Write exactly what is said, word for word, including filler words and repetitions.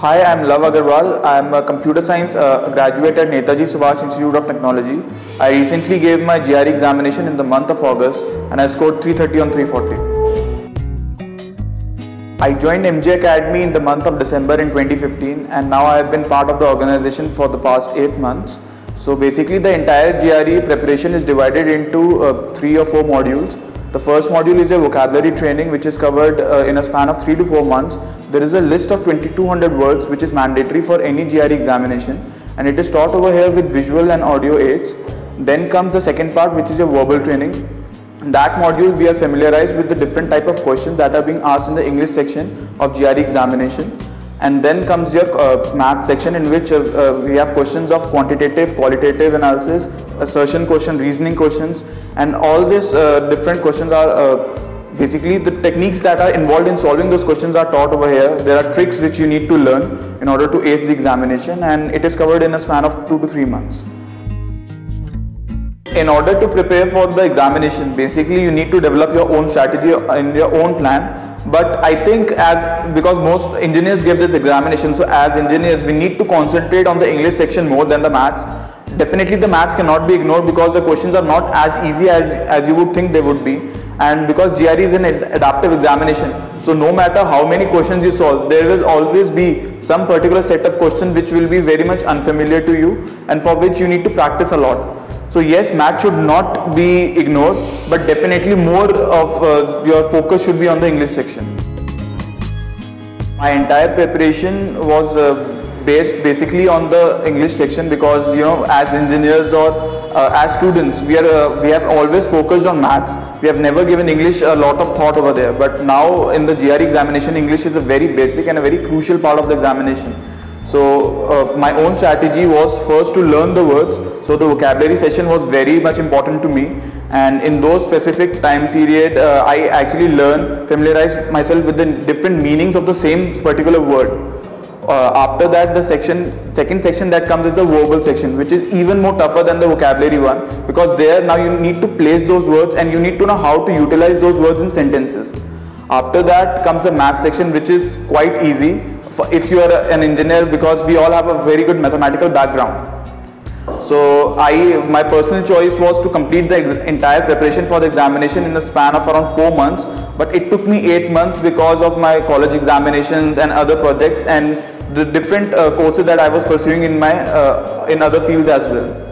Hi, I am Lav Agarwal. I am a computer science uh, graduate at Netaji Subhash Institute of Technology. I recently gave my G R E examination in the month of August and I scored three thirty on three forty. I joined M J Academy in the month of December in twenty fifteen and now I have been part of the organization for the past eight months. So basically the entire G R E preparation is divided into uh, three or four modules. The first module is a vocabulary training which is covered uh, in a span of three to four months. There is a list of twenty-two hundred words which is mandatory for any G R E examination and it is taught over here with visual and audio aids. Then comes the second part which is a verbal training. In that module we are familiarized with the different type of questions that are being asked in the English section of G R E examination. And then comes your uh, math section in which uh, uh, we have questions of quantitative, qualitative analysis, assertion question, reasoning questions, and all these uh, different questions are uh, basically the techniques that are involved in solving those questions are taught over here. There are tricks which you need to learn in order to ace the examination and it is covered in a span of two to three months. In order to prepare for the examination, basically you need to develop your own strategy and your own plan. But I think as because most engineers give this examination, so as engineers we need to concentrate on the English section more than the maths. Definitely the maths cannot be ignored because the questions are not as easy as, as you would think they would be, and because G R E is an adaptive examination, so no matter how many questions you solve, there will always be some particular set of questions which will be very much unfamiliar to you and for which you need to practice a lot. So yes, math should not be ignored, but definitely more of uh, your focus should be on the English section. My entire preparation was uh, based basically on the English section because, you know, as engineers or uh, as students, we are uh, we have always focused on maths. We have never given English a lot of thought over there, but now in the G R E examination, English is a very basic and a very crucial part of the examination. So uh, my own strategy was first to learn the words, so the vocabulary session was very much important to me, and in those specific time period uh, I actually learned, familiarized myself with the different meanings of the same particular word. Uh, after that, the section, second section that comes is the verbal section, which is even more tougher than the vocabulary one, because there now you need to place those words and you need to know how to utilize those words in sentences. After that comes the math section, which is quite easy if you are an engineer because we all have a very good mathematical background. So I, my personal choice was to complete the entire preparation for the examination in a span of around four months, but it took me eight months because of my college examinations and other projects and the different uh, courses that I was pursuing in, my, uh, in other fields as well.